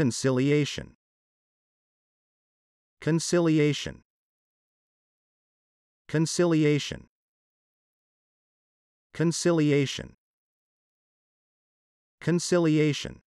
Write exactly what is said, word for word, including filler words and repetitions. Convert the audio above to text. Conciliation. Conciliation. Conciliation. Conciliation. Conciliation.